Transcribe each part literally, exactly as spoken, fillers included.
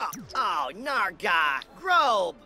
Oh, oh Narga! Grobe!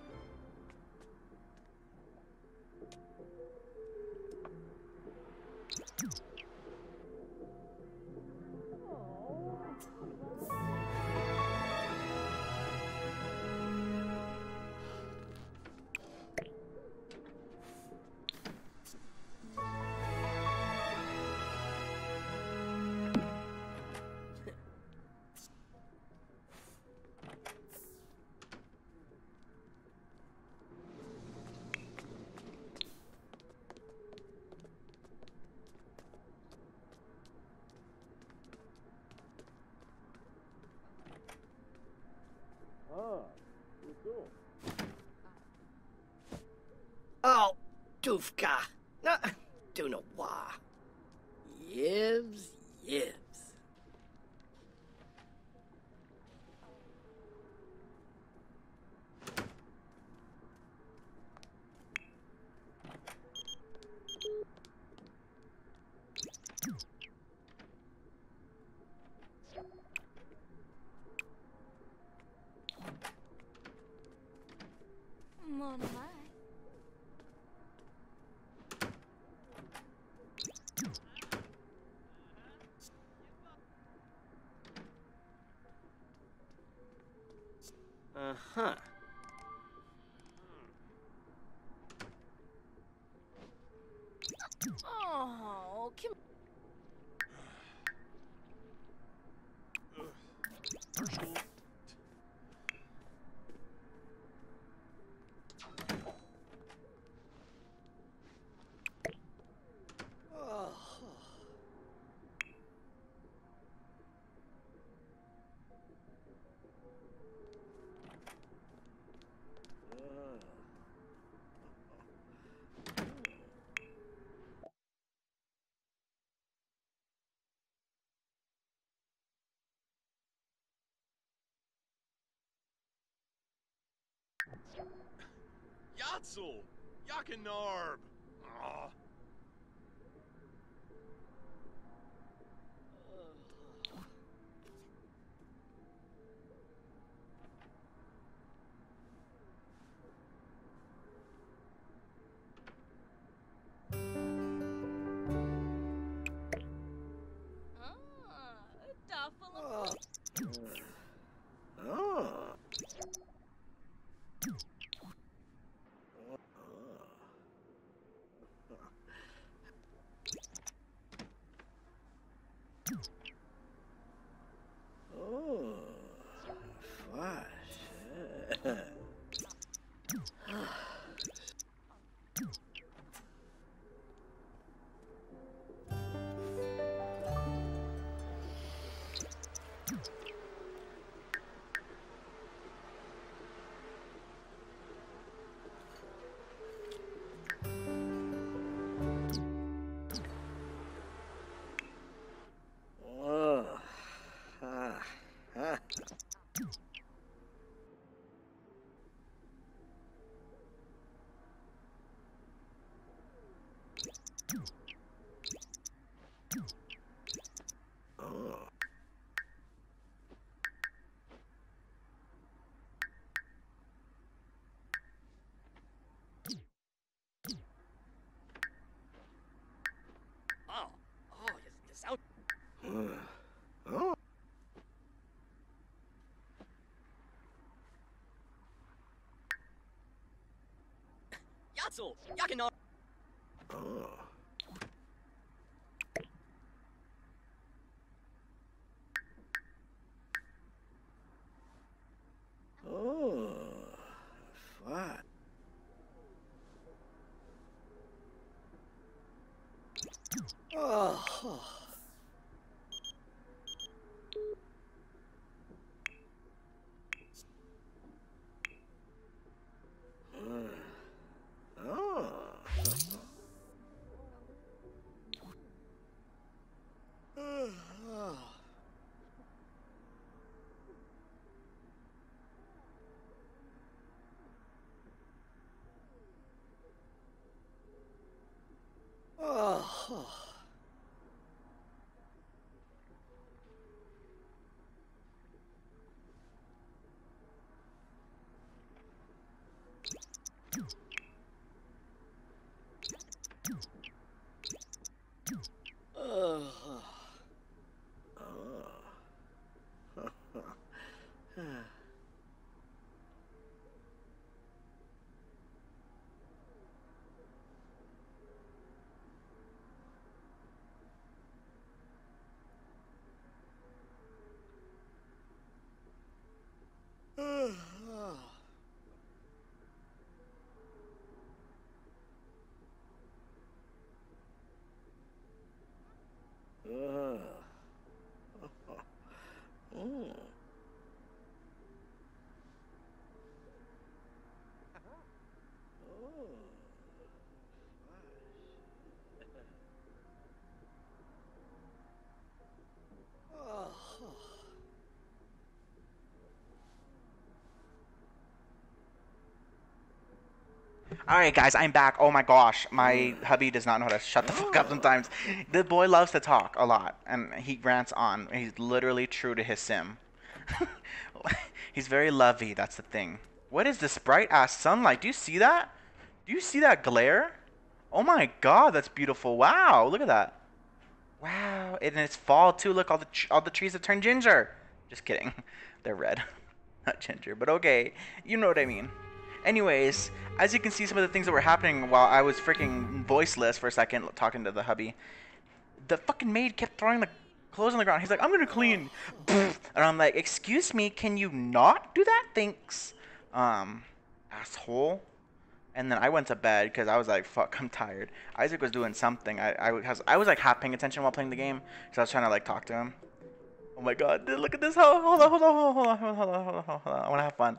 Oh, Dufka. No, Duna Wah. Yibs, yibs. Uh-huh. Oh, come on. Yatzel! Yakinarb! Aww. Yatzel! Yakinar! Oh. Oh. Flat. Oh. Oh. Oh. Alright guys, I'm back. Oh my gosh, my hubby does not know how to shut the fuck up sometimes. The boy loves to talk a lot, and he rants on. He's literally true to his sim. He's very lovey, that's the thing. What is this bright ass sunlight? Do you see that? Do you see that glare? Oh my god, that's beautiful. Wow, look at that. Wow, and it's fall too. Look, all the, all the trees have turned ginger. Just kidding. They're red. Not ginger, but okay. You know what I mean. Anyways, as you can see, some of the things that were happening while I was freaking voiceless for a second talking to the hubby, the fucking maid kept throwing the clothes on the ground. He's like, I'm gonna clean. And I'm like, excuse me, can you not do that? Thanks. Um, asshole. And then I went to bed because I was like, fuck, I'm tired. Isaac was doing something. I, I, was, I was like half paying attention while playing the game because I was trying to like talk to him. Oh my god, dude, look at this. Hold on, hold on, hold on, hold on, hold on, hold on, hold on. I wanna have fun.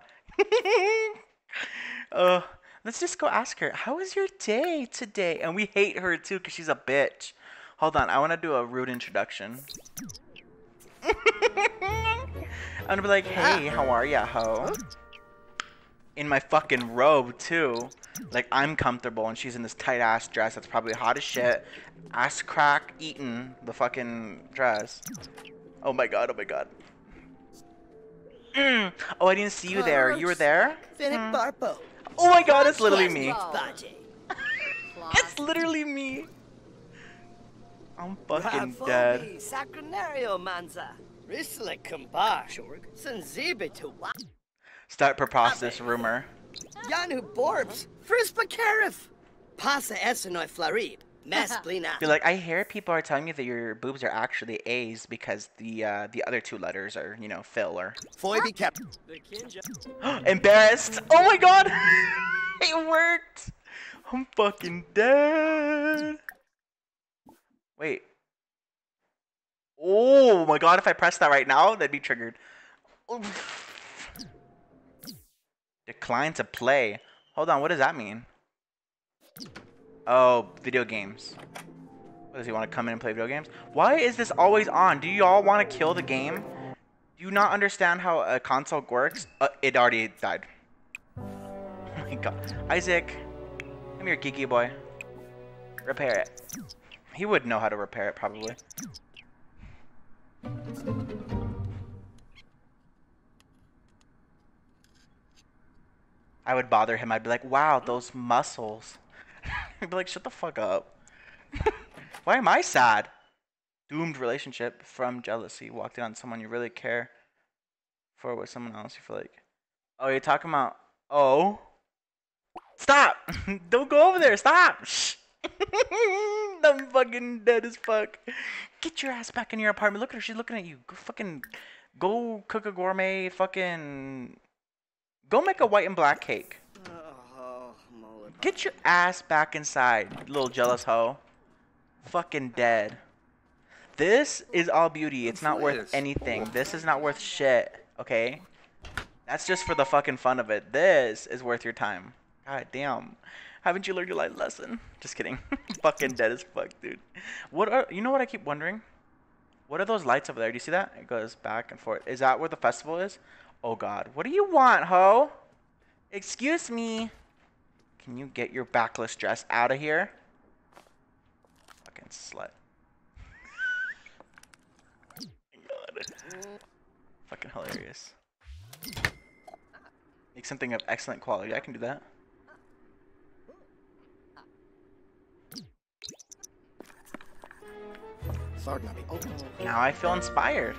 Uh, let's just go ask her, how was your day today? And we hate her too because she's a bitch. Hold on, I want to do a rude introduction. I'm gonna be like, hey, how are ya, ho? In my fucking robe too. Like, I'm comfortable and she's in this tight ass dress that's probably hot as shit. Ass crack eating the fucking dress. Oh my god, oh my god. Mm. Oh, I didn't see you there. You were there? Mm. Oh my god, it's literally me. It's literally me. I'm fucking dead. Start preposterous rumor. Be like, I hear people are telling me that your boobs are actually A's because the uh, the other two letters are, you know, filler. Embarrassed. Oh my god! It worked! I'm fucking dead. Wait. Oh my god, if I press that right now, that'd be triggered. Oof. Decline to play. Hold on, what does that mean? Oh, video games. What, does he want to come in and play video games? Why is this always on? Do you all want to kill the game? Do you not understand how a console works? Uh, it already died. Oh my god. Isaac, come here, geeky boy. Repair it. He would know how to repair it, probably. I would bother him. I'd be like, wow, those muscles. I'd be like, shut the fuck up. Why am I sad? Doomed relationship from jealousy. Walked in on someone you really care for with someone else. You feel like, oh, you're talking about, oh. Stop. Don't go over there. Stop. Shh. I'm fucking dead as fuck. Get your ass back in your apartment. Look at her. She's looking at you. Go fucking, go cook a gourmet fucking, go make a white and black cake. Get your ass back inside, little jealous hoe. Fucking dead. This is all beauty. It's not worth anything. This is not worth shit, okay? That's just for the fucking fun of it. This is worth your time. God damn. Haven't you learned your life lesson? Just kidding. Fucking dead as fuck, dude. What are, you know what I keep wondering? What are those lights over there? Do you see that? It goes back and forth. Is that where the festival is? Oh god. What do you want, hoe? Excuse me. Can you get your backless dress out of here? Fucking slut. God. Fucking hilarious. Make something of excellent quality. I can do that. Now I feel inspired.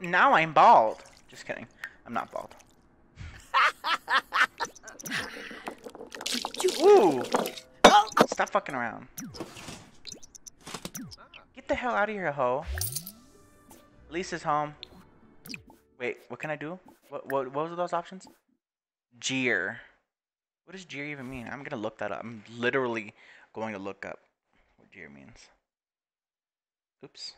Now I'm bald. Just kidding. I'm not bald. Ooh! Stop fucking around. Get the hell out of here, hoe. Lisa's home. Wait, what can I do? What what what were those options? Jeer. What does jeer even mean? I'm gonna look that up. I'm literally going to look up what jeer means. Oops.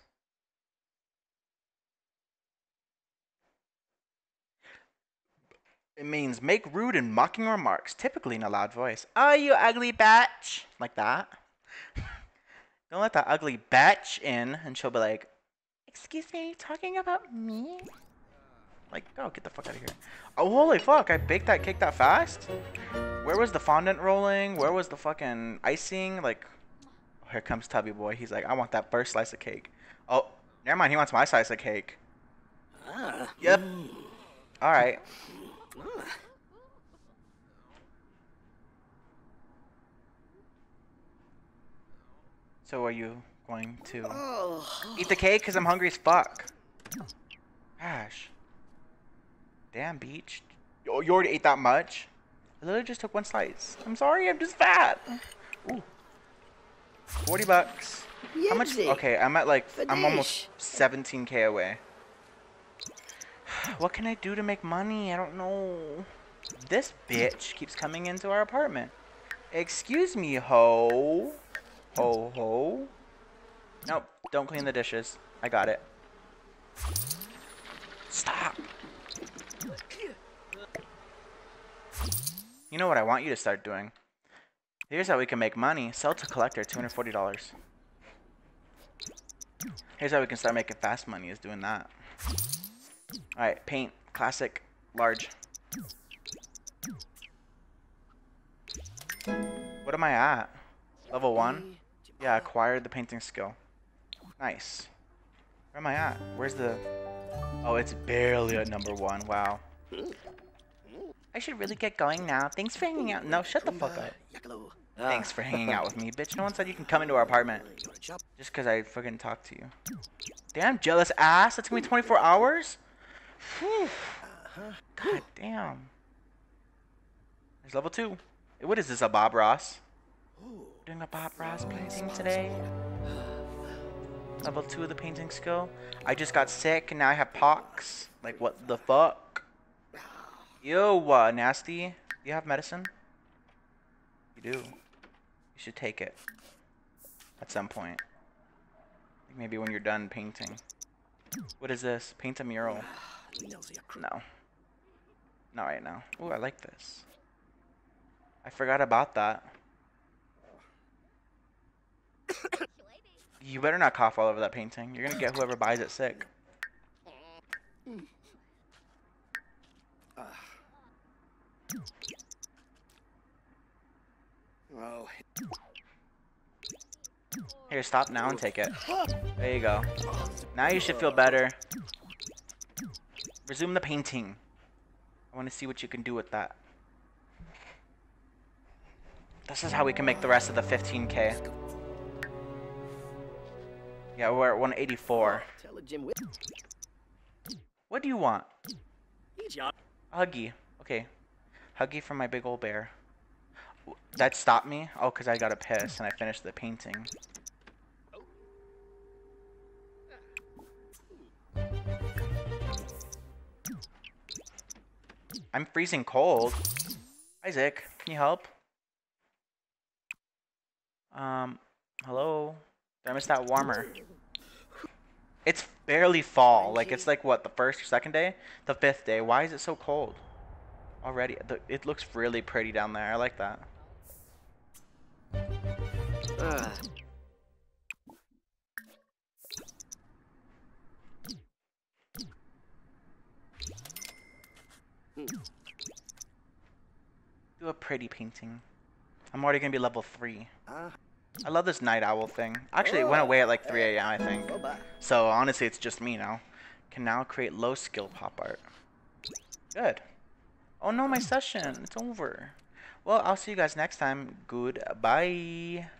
It means make rude and mocking remarks, typically in a loud voice. Oh, you ugly bitch! Like that. Don't let that ugly bitch in, and she'll be like, excuse me, talking about me? Like, go, oh, get the fuck out of here. Oh, holy fuck, I baked that cake that fast? Where was the fondant rolling? Where was the fucking icing? Like, oh, here comes Tubby Boy. He's like, I want that first slice of cake. Oh, never mind, he wants my slice of cake. Uh, yep. Alright. So are you going to eat the cake? Because I'm hungry as fuck. Gosh. Damn, Beach. You already ate that much? I literally just took one slice. I'm sorry, I'm just fat. Ooh. forty bucks. How much? Okay, I'm at like, I'm almost seventeen K away. What can I do to make money? I don't know. This bitch keeps coming into our apartment. Excuse me, ho. Ho, ho. Nope, don't clean the dishes. I got it. Stop. You know what I want you to start doing? Here's how we can make money. Sell to collector, two hundred forty dollars. Here's how we can start making fast money, is doing that. Alright, paint, classic, large. What am I at? Level one? Yeah, acquired the painting skill. Nice. Where am I at? Where's the... Oh, it's barely at number one. Wow. I should really get going now. Thanks for hanging out. No, shut the fuck up. Thanks for hanging out with me, bitch. No one said you can come into our apartment. Just because I fucking talked to you. Damn, jealous ass. That's going to be twenty-four hours? God damn. There's level two. What is this, a Bob Ross? Doing a Bob Ross painting today. Level two of the painting skill. I just got sick and now I have pox. Like, what the fuck? Ew, uh, nasty. You have medicine? You do. You should take it. At some point. Maybe when you're done painting. What is this? Paint a mural. No. Not right now. Ooh, I like this. I forgot about that. You better not cough all over that painting. You're gonna get whoever buys it sick. Oh. Here, stop now and take it. There you go. Now you should feel better. Resume the painting. I want to see what you can do with that. This is how we can make the rest of the fifteen K. Yeah, we're at one eighty-four. What do you want? Huggy. Okay. Huggy for my big old bear. That stopped me? Oh, because I got a piss and I finished the painting. I'm freezing cold. Isaac, can you help? Um, hello? Thermostat warmer. It's barely fall. Like, it's like, what, the first or second day? The fifth day. Why is it so cold already? It looks really pretty down there. I like that. Uh. Do a pretty painting. I'm already gonna be level three. Uh. I love this night owl thing. Actually, it went away at like three A M I think. So honestly, it's just me now. Can now create low skill pop art. Good. Oh no, my session. It's over. Well, I'll see you guys next time. Goodbye.